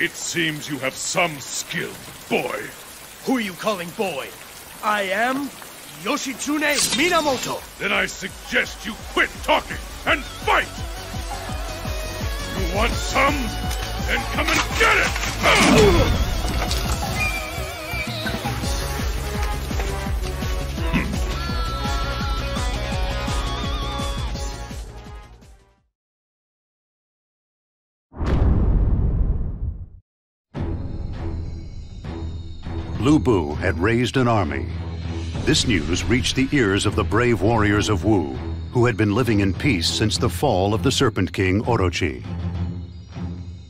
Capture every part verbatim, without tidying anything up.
It seems you have some skill, boy. Who are you calling boy? I am Yoshitsune Minamoto. Then I suggest you quit talking and fight! You want some? Then come and get it! Lu Bu had raised an army. This news reached the ears of the brave warriors of Wu, who had been living in peace since the fall of the Serpent King Orochi.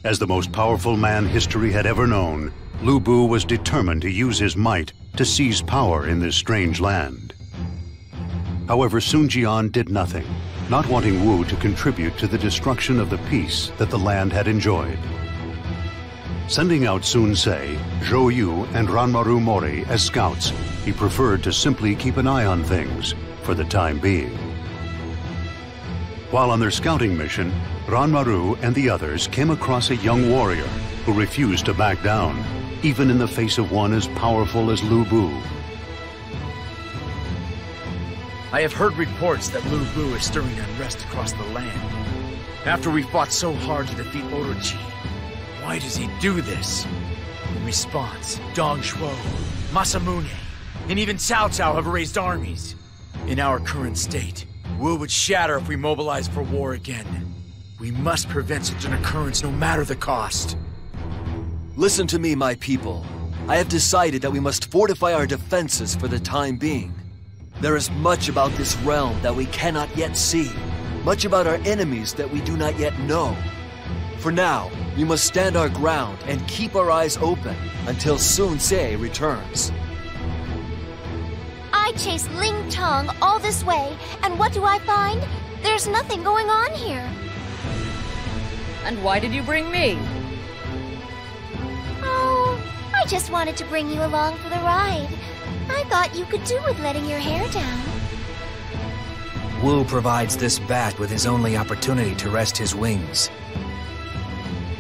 As the most powerful man history had ever known, Lu Bu was determined to use his might to seize power in this strange land. However, Sun Jian did nothing, not wanting Wu to contribute to the destruction of the peace that the land had enjoyed. Sending out Sun Ce, Zhou Yu, and Ranmaru Mori as scouts, he preferred to simply keep an eye on things for the time being. While on their scouting mission, Ranmaru and the others came across a young warrior who refused to back down, even in the face of one as powerful as Lu Bu. I have heard reports that Lu Bu is stirring unrest across the land. After we fought so hard to defeat Orochi, why does he do this? In response, Dong Zhuo, Masamune, and even Cao Cao have raised armies. In our current state, Wu would shatter if we mobilize for war again. We must prevent such an occurrence no matter the cost. Listen to me, my people. I have decided that we must fortify our defenses for the time being. There is much about this realm that we cannot yet see, much about our enemies that we do not yet know. For now, we must stand our ground and keep our eyes open until Sun Ce returns. I chased Ling Tong all this way, and what do I find? There's nothing going on here. And why did you bring me? Oh, I just wanted to bring you along for the ride. I thought you could do with letting your hair down. Wu provides this bat with his only opportunity to rest his wings.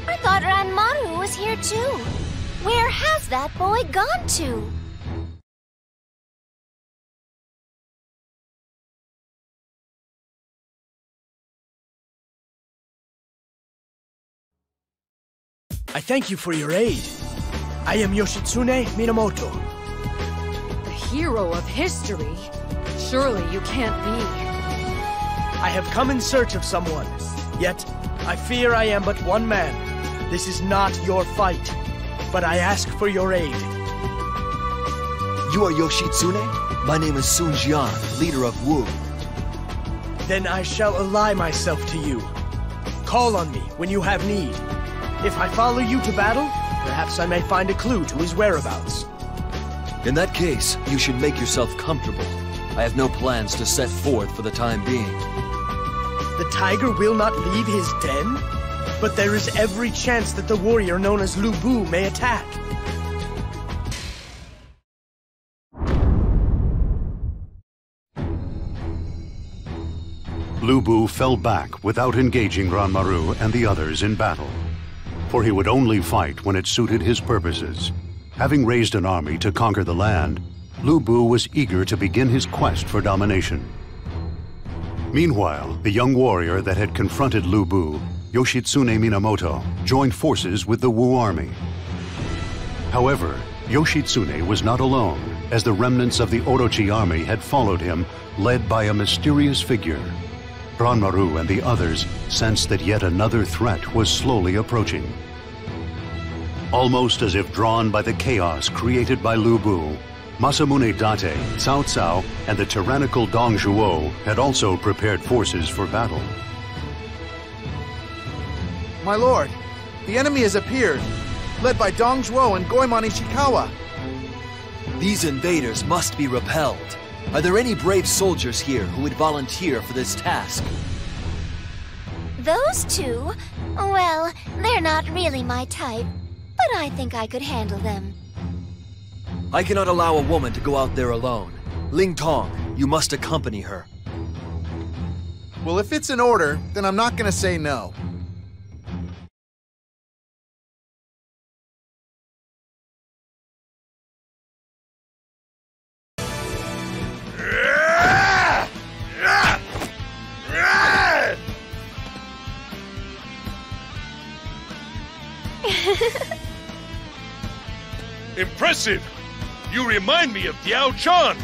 I thought Ranmaru was here too. Where has that boy gone to? I thank you for your aid. I am Yoshitsune Minamoto. The hero of history? Surely you can't be. I have come in search of someone, yet I fear I am but one man. This is not your fight, but I ask for your aid. You are Yoshitsune? My name is Sun Jian, leader of Wu. Then I shall ally myself to you. Call on me when you have need. If I follow you to battle, perhaps I may find a clue to his whereabouts. In that case, you should make yourself comfortable. I have no plans to set forth for the time being. The tiger will not leave his den? But there is every chance that the warrior known as Lu Bu may attack. Lu Bu fell back without engaging Ranmaru and the others in battle, for he would only fight when it suited his purposes. Having raised an army to conquer the land, Lu Bu was eager to begin his quest for domination. Meanwhile, the young warrior that had confronted Lu Bu, Yoshitsune Minamoto, joined forces with the Wu army. However, Yoshitsune was not alone, as the remnants of the Orochi army had followed him, led by a mysterious figure. Ranmaru and the others sensed that yet another threat was slowly approaching. Almost as if drawn by the chaos created by Lu Bu, Masamune Date, Cao Cao, and the tyrannical Dong Zhuo had also prepared forces for battle. My lord, the enemy has appeared, led by Dong Zhuo and Goemon Ishikawa. These invaders must be repelled. Are there any brave soldiers here who would volunteer for this task? Those two? Well, they're not really my type, but I think I could handle them. I cannot allow a woman to go out there alone. Ling Tong, you must accompany her. Well, if it's an order, then I'm not going to say no. Impressive! You remind me of Diao Chan!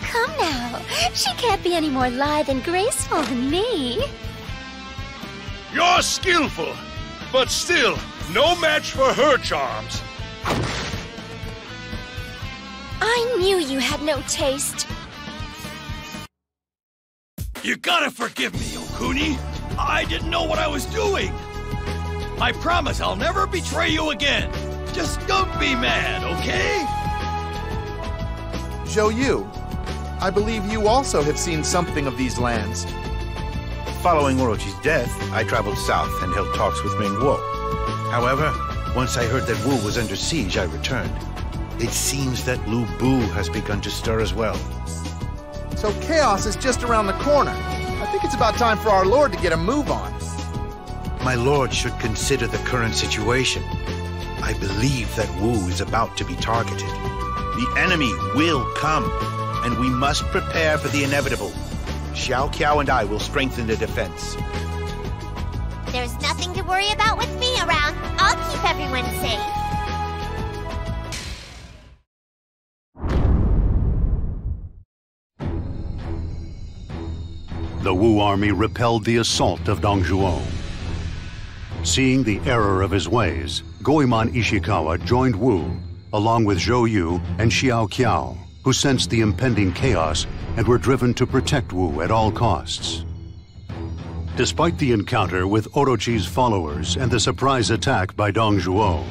Come now! She can't be any more lithe and graceful than me! You're skillful, but still, no match for her charms! I knew you had no taste! You gotta forgive me, Okuni! I didn't know what I was doing! I promise I'll never betray you again! Just don't be mad, okay? Zhou Yu, I believe you also have seen something of these lands. Following Orochi's death, I traveled south and held talks with Meng Huo. However, once I heard that Wu was under siege, I returned. It seems that Lu Bu has begun to stir as well. So chaos is just around the corner. I think it's about time for our lord to get a move on. My lord should consider the current situation. I believe that Wu is about to be targeted. The enemy will come, and we must prepare for the inevitable. Xiao Qiao and I will strengthen the defense. There's nothing to worry about with me around. I'll keep everyone safe. The Wu army repelled the assault of Dong Zhuo. Seeing the error of his ways, Goemon Ishikawa joined Wu, along with Zhou Yu and Xiao Qiao, who sensed the impending chaos and were driven to protect Wu at all costs. Despite the encounter with Orochi's followers and the surprise attack by Dong Zhuo,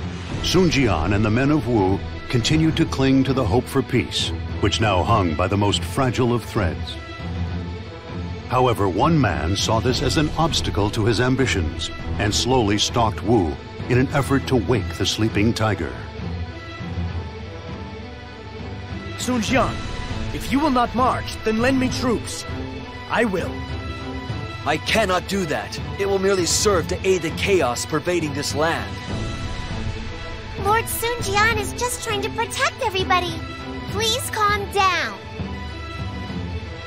Sun Jian and the men of Wu continued to cling to the hope for peace, which now hung by the most fragile of threads. However, one man saw this as an obstacle to his ambitions and slowly stalked Wu in an effort to wake the sleeping tiger. Sun Jian, if you will not march, then lend me troops. I will. I cannot do that. It will merely serve to aid the chaos pervading this land. Lord Sun Jian is just trying to protect everybody. Please calm down.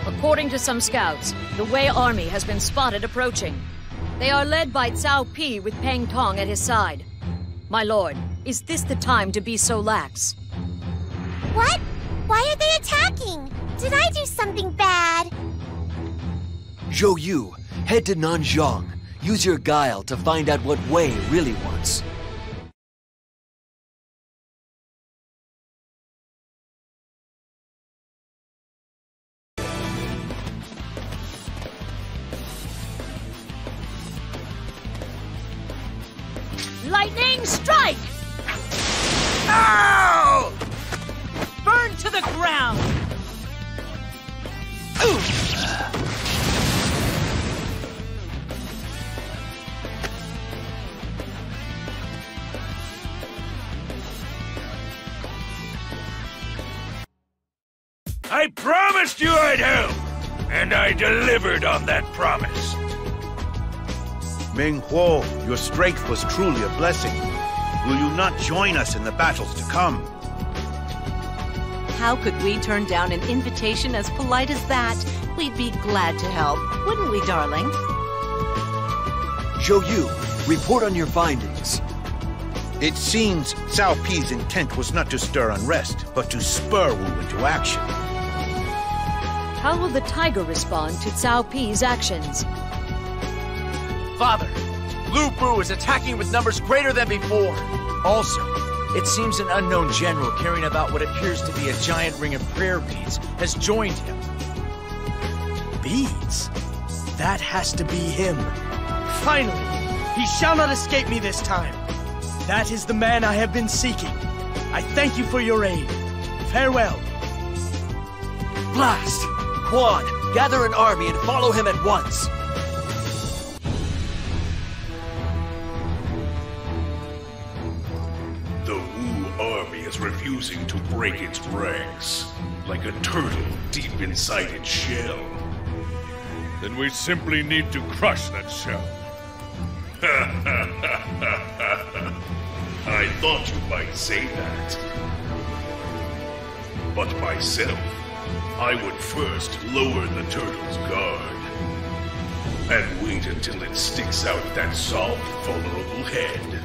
According to some scouts, the Wei army has been spotted approaching. They are led by Cao Pi with Pang Tong at his side. My lord, is this the time to be so lax? What? Why are they attacking? Did I do something bad? Zhou Yu, head to Nanjiang. Use your guile to find out what Wei really wants. Lightning strike! Ow! Burn to the ground! Ooh! I promised you I'd help, and I delivered on that promise. Meng Huo, your strength was truly a blessing. Will you not join us in the battles to come? How could we turn down an invitation as polite as that? We'd be glad to help, wouldn't we, darling? Zhou Yu, report on your findings. It seems Cao Pi's intent was not to stir unrest, but to spur Wu into action. How will the tiger respond to Cao Pi's actions? Father, Lu Bu is attacking with numbers greater than before. Also, it seems an unknown general carrying about what appears to be a giant ring of prayer beads has joined him. Beads? That has to be him. Finally, he shall not escape me this time. That is the man I have been seeking. I thank you for your aid. Farewell. Blast! Quan, gather an army and follow him at once. Refusing to break its ranks, like a turtle deep inside its shell. Then we simply need to crush that shell. I thought you might say that. But myself, I would first lower the turtle's guard, and wait until it sticks out that soft, vulnerable head.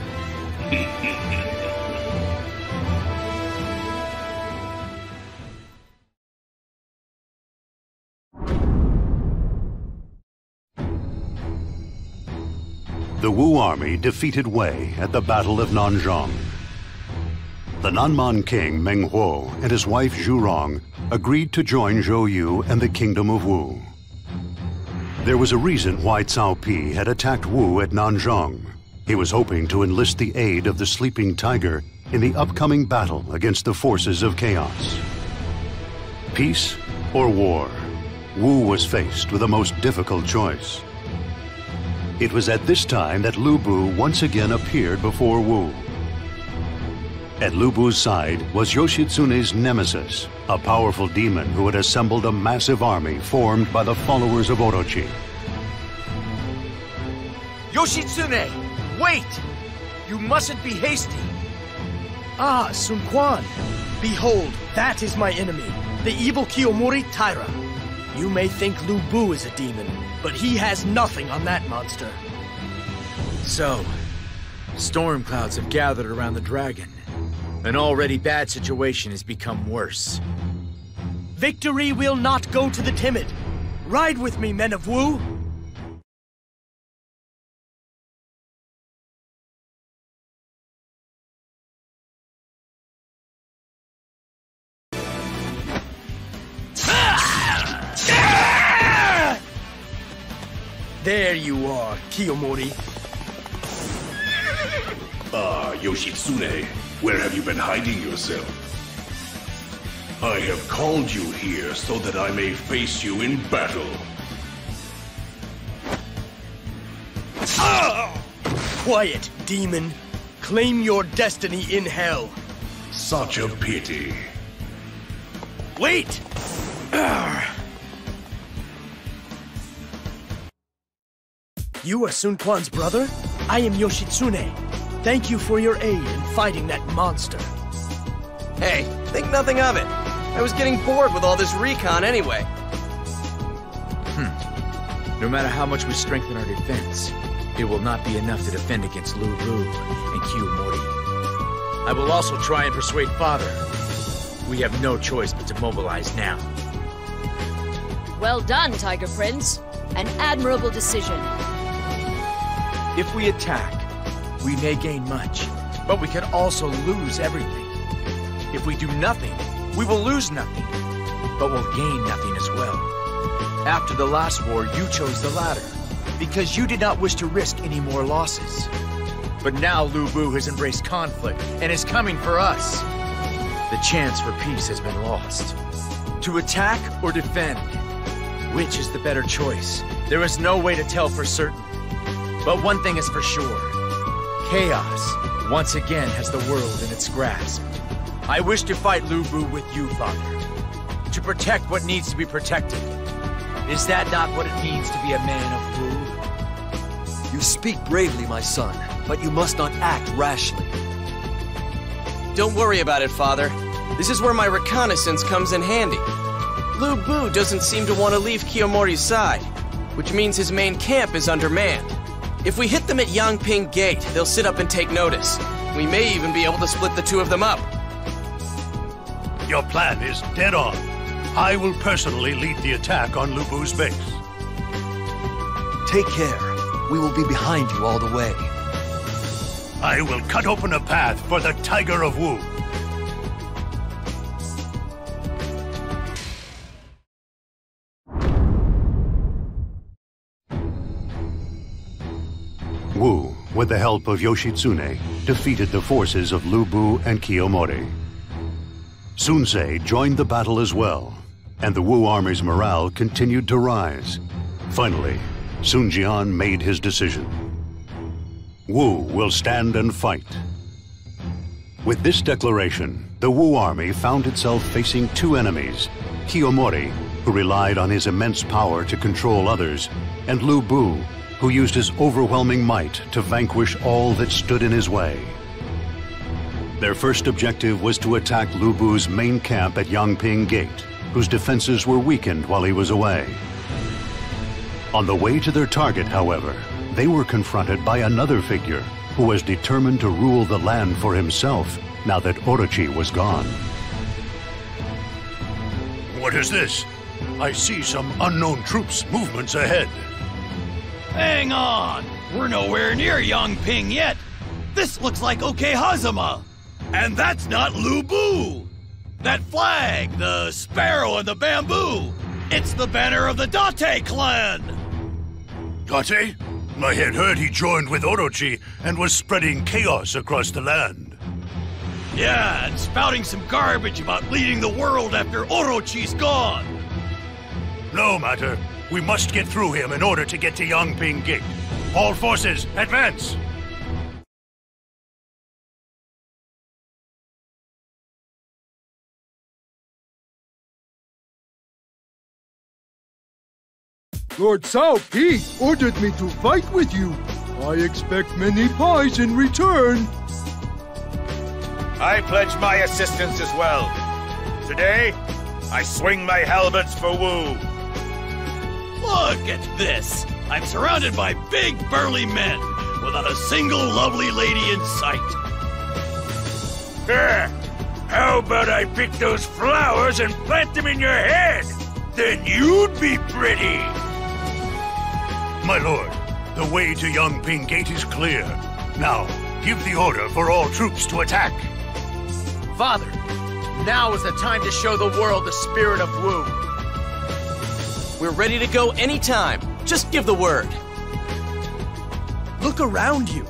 The Wu army defeated Wei at the Battle of Nanjiang. The Nanman king Meng Huo and his wife Zhurong agreed to join Zhou Yu and the kingdom of Wu. There was a reason why Cao Pi had attacked Wu at Nanjiang. He was hoping to enlist the aid of the sleeping tiger in the upcoming battle against the forces of chaos. Peace or war? Wu was faced with the most difficult choice. It was at this time that Lu Bu once again appeared before Wu. At Lu Bu's side was Yoshitsune's nemesis, a powerful demon who had assembled a massive army formed by the followers of Orochi. Yoshitsune, wait! You mustn't be hasty. Ah, Sun Quan, behold, that is my enemy, the evil Kiyomori Taira. You may think Lu Bu is a demon, but he has nothing on that monster. So, storm clouds have gathered around the dragon. An already bad situation has become worse. Victory will not go to the timid. Ride with me, men of Wu! There you are, Kiyomori. Ah, Yoshitsune. Where have you been hiding yourself? I have called you here so that I may face you in battle. Ah! Quiet, demon. Claim your destiny in hell. Such a pity. Wait! You are Sun Quan's brother? I am Yoshitsune. Thank you for your aid in fighting that monster. Hey, think nothing of it. I was getting bored with all this recon anyway. Hmm. No matter how much we strengthen our defense, it will not be enough to defend against Lu Bu and Kiyomori. I will also try and persuade Father. We have no choice but to mobilize now. Well done, Tiger Prince. An admirable decision. If we attack, we may gain much, but we could also lose everything. If we do nothing, we will lose nothing, but we'll gain nothing as well. After the last war, you chose the latter, because you did not wish to risk any more losses. But now Lu Bu has embraced conflict and is coming for us. The chance for peace has been lost. To attack or defend, which is the better choice? There is no way to tell for certain. But one thing is for sure. Chaos, once again, has the world in its grasp. I wish to fight Lu Bu with you, Father. To protect what needs to be protected. Is that not what it means to be a man of Wu? You speak bravely, my son, but you must not act rashly. Don't worry about it, Father. This is where my reconnaissance comes in handy. Lu Bu doesn't seem to want to leave Kiyomori's side, which means his main camp is undermanned. If we hit them at Yangping Gate, they'll sit up and take notice. We may even be able to split the two of them up. Your plan is dead on. I will personally lead the attack on Lu Bu's base. Take care. We will be behind you all the way. I will cut open a path for the Tiger of Wu. Wu, with the help of Yoshitsune, defeated the forces of Lu Bu and Kiyomori. Sun Ce joined the battle as well, and the Wu army's morale continued to rise. Finally, Sun Jian made his decision. Wu will stand and fight. With this declaration, the Wu army found itself facing two enemies, Kiyomori, who relied on his immense power to control others, and Lu Bu, who used his overwhelming might to vanquish all that stood in his way. Their first objective was to attack Lu Bu's main camp at Yangping Gate, whose defenses were weakened while he was away. On the way to their target, however, they were confronted by another figure who was determined to rule the land for himself now that Orochi was gone. What is this? I see some unknown troops' movements ahead. Hang on! We're nowhere near Yangping yet. This looks like Okehazama. And that's not Lu Bu. That flag, the sparrow and the bamboo. It's the banner of the Date clan. Date? I had heard he joined with Orochi and was spreading chaos across the land. Yeah, and spouting some garbage about leading the world after Orochi's gone. No matter. We must get through him in order to get to Yangping Gate. All forces, advance! Lord Cao Pi ordered me to fight with you. I expect many pies in return. I pledge my assistance as well. Today, I swing my halberds for Wu. Look at this. I'm surrounded by big, burly men, without a single lovely lady in sight. Huh. How about I pick those flowers and plant them in your head? Then you'd be pretty. My lord, the way to Yangping Gate is clear. Now, give the order for all troops to attack. Father, now is the time to show the world the spirit of Wu. We're ready to go anytime. Just give the word. Look around you.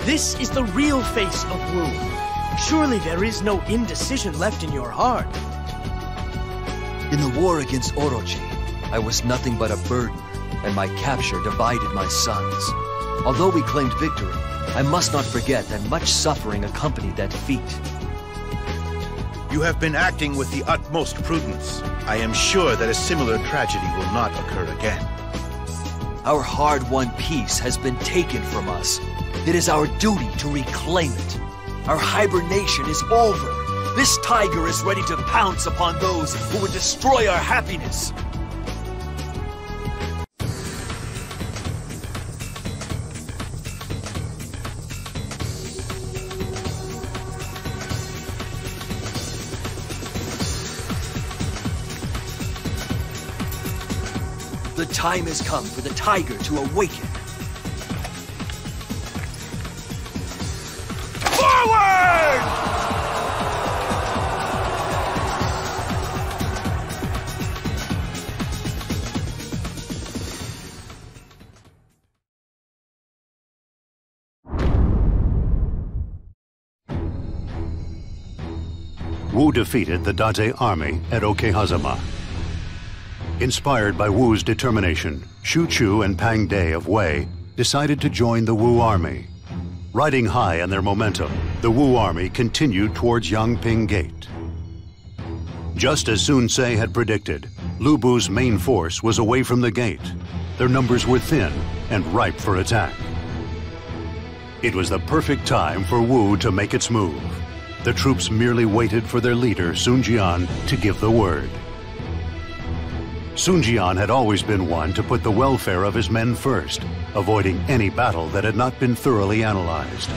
This is the real face of Wu. Surely there is no indecision left in your heart. In the war against Orochi, I was nothing but a burden, and my capture divided my sons. Although we claimed victory, I must not forget that much suffering accompanied that feat. You have been acting with the utmost prudence. I am sure that a similar tragedy will not occur again. Our hard-won peace has been taken from us. It is our duty to reclaim it. Our hibernation is over. This tiger is ready to pounce upon those who would destroy our happiness. The time has come for the tiger to awaken. Forward! Wu defeated the Date army at Okehazama. Inspired by Wu's determination, Xu Chu and Pang De of Wei decided to join the Wu army. Riding high on their momentum, the Wu army continued towards Yangping Gate. Just as Sun Ce had predicted, Lu Bu's main force was away from the gate. Their numbers were thin and ripe for attack. It was the perfect time for Wu to make its move. The troops merely waited for their leader, Sun Jian, to give the word. Sun Jian had always been one to put the welfare of his men first, avoiding any battle that had not been thoroughly analyzed.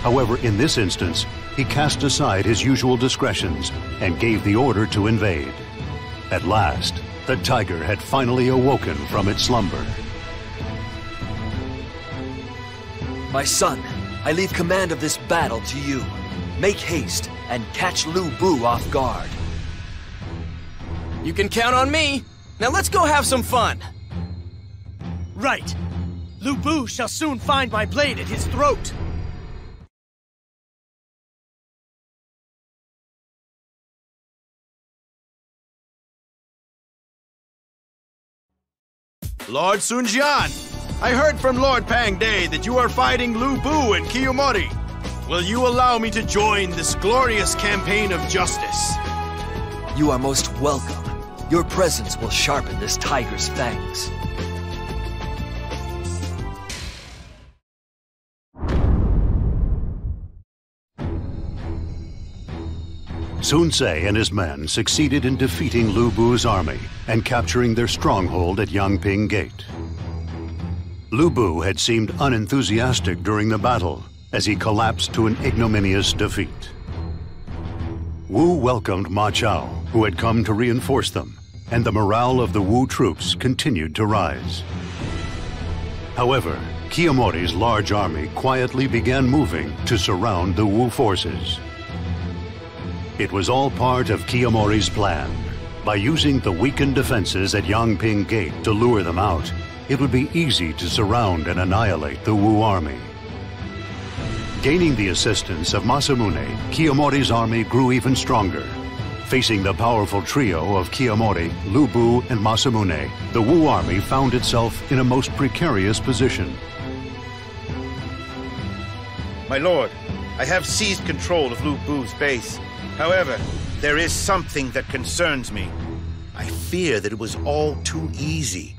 However, in this instance, he cast aside his usual discretions and gave the order to invade. At last, the tiger had finally awoken from its slumber. My son, I leave command of this battle to you. Make haste and catch Lu Bu off guard. You can count on me. Now let's go have some fun! Right. Lu Bu shall soon find my blade at his throat. Lord Sun Jian, I heard from Lord Pang De that you are fighting Lu Bu and Kiyomori. Will you allow me to join this glorious campaign of justice? You are most welcome. Your presence will sharpen this tiger's fangs. Sun Ce and his men succeeded in defeating Lu Bu's army and capturing their stronghold at Yangping Gate. Lu Bu had seemed unenthusiastic during the battle as he collapsed to an ignominious defeat. Wu welcomed Ma Chao, who had come to reinforce them, and the morale of the Wu troops continued to rise. However, Kiyomori's large army quietly began moving to surround the Wu forces. It was all part of Kiyomori's plan. By using the weakened defenses at Yangping Gate to lure them out, it would be easy to surround and annihilate the Wu army. Gaining the assistance of Masamune, Kiyomori's army grew even stronger. Facing the powerful trio of Kiyomori, Lu Bu, and Masamune, the Wu army found itself in a most precarious position. My lord, I have seized control of Lu Bu's base. However, there is something that concerns me. I fear that it was all too easy.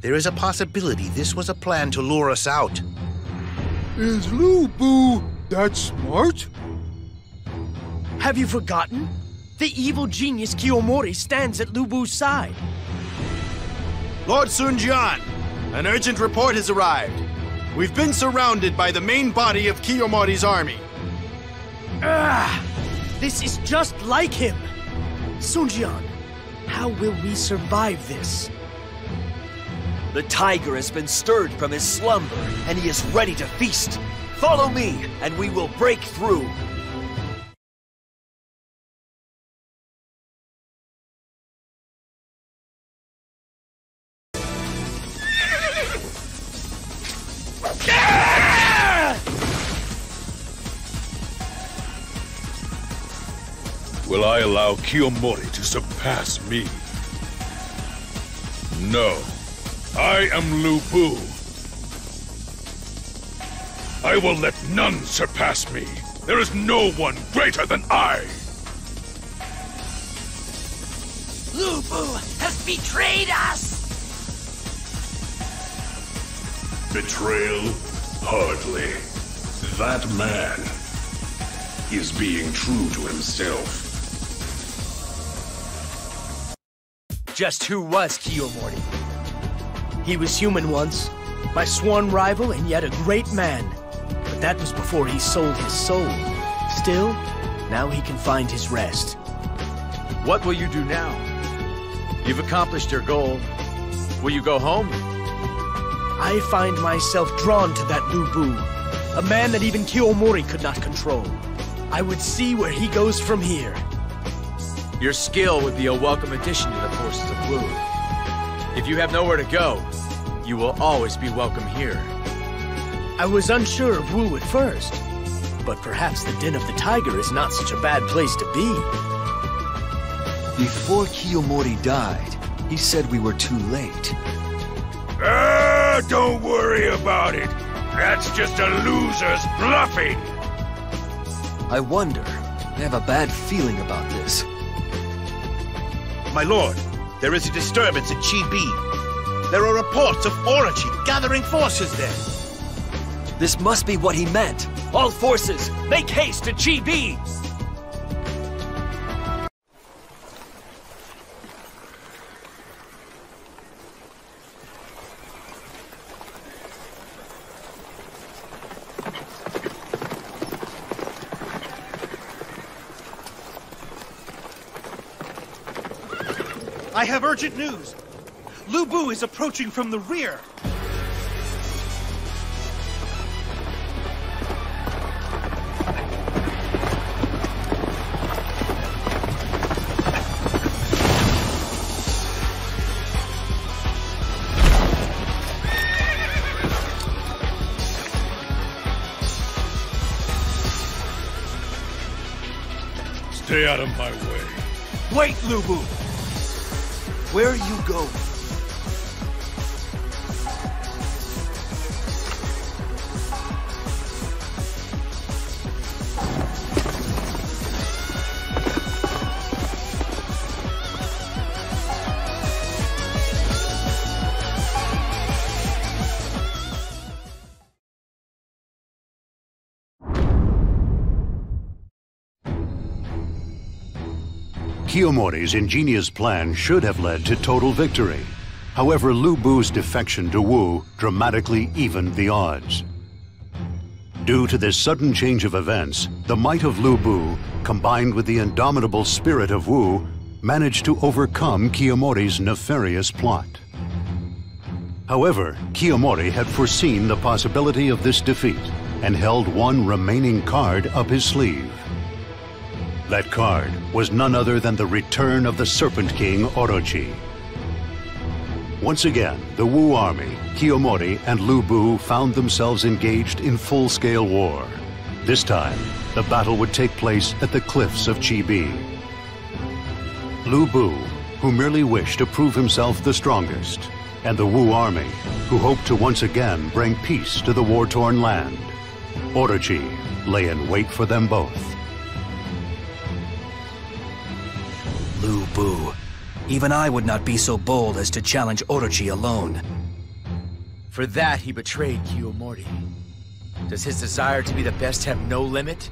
There is a possibility this was a plan to lure us out. Is Lu Bu that smart? Have you forgotten? The evil genius Kiyomori stands at Lu Bu's side. Lord Sun Jian, an urgent report has arrived. We've been surrounded by the main body of Kiyomori's army. Ah! This is just like him! Sun Jian, how will we survive this? The tiger has been stirred from his slumber, and he is ready to feast. Follow me, and we will break through. Will I allow Kiyomori to surpass me? No. I am Lu Bu. I will let none surpass me. There is no one greater than I. Lu Bu has betrayed us. Betrayal? Hardly. That man is being true to himself. Just who was Kiyomori? He was human once, my sworn rival and yet a great man. But that was before he sold his soul. Still, now he can find his rest. What will you do now? You've accomplished your goal. Will you go home? I find myself drawn to that Lu Bu, a man that even Kiyomori could not control. I would see where he goes from here. Your skill would be a welcome addition to the forces of Wu. If you have nowhere to go, you will always be welcome here. I was unsure of Wu at first, but perhaps the Den of the Tiger is not such a bad place to be. Before Kiyomori died, he said we were too late. Ah, don't worry about it. That's just a loser's bluffing. I wonder. I have a bad feeling about this. My lord. There is a disturbance at Chibi. There are reports of Orochi gathering forces there. This must be what he meant. All forces, make haste to Chibi! I have urgent news. Lu Bu is approaching from the rear. Stay out of my way. Wait, Lu Bu! Where are you going? Kiyomori's ingenious plan should have led to total victory. However, Lu Bu's defection to Wu dramatically evened the odds. Due to this sudden change of events, the might of Lu Bu, combined with the indomitable spirit of Wu, managed to overcome Kiyomori's nefarious plot. However, Kiyomori had foreseen the possibility of this defeat and held one remaining card up his sleeve. That card was none other than the return of the Serpent King Orochi. Once again, the Wu army, Kiyomori and Lu Bu found themselves engaged in full-scale war. This time, the battle would take place at the cliffs of Chibi. Lu Bu, who merely wished to prove himself the strongest, and the Wu army, who hoped to once again bring peace to the war-torn land. Orochi lay in wait for them both. Lu Bu, even I would not be so bold as to challenge Orochi alone. For that, he betrayed Kiyomori. Does his desire to be the best have no limit?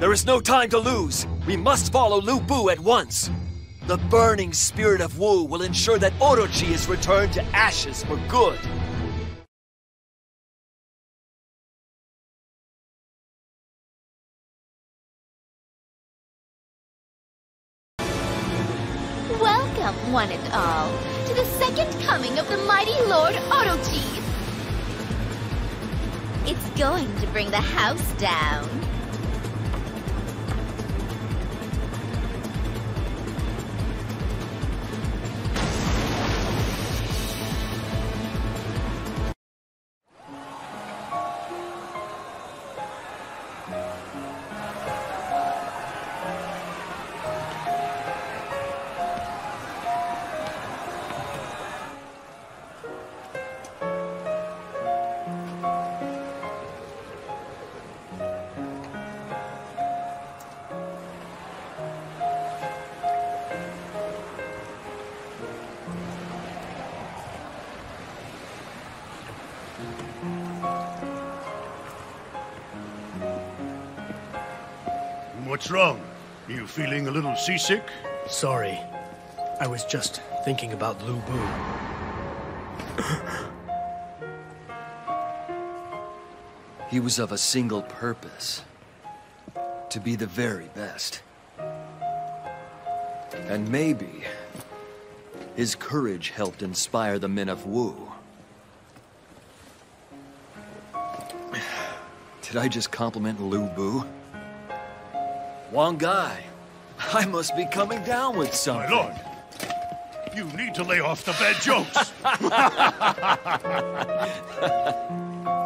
There is no time to lose! We must follow Lu Bu at once! The burning spirit of Wu will ensure that Orochi is returned to ashes for good! Welcome, one and all, to the second coming of the mighty Lord Orochi! It's going to bring the house down. What's wrong? Are you feeling a little seasick? Sorry. I was just thinking about Lu Bu. He was of a single purpose. To be the very best. And maybe his courage helped inspire the men of Wu. Did I just compliment Lu Bu? Wang Gai, I must be coming down with something. My lord, you need to lay off the bad jokes.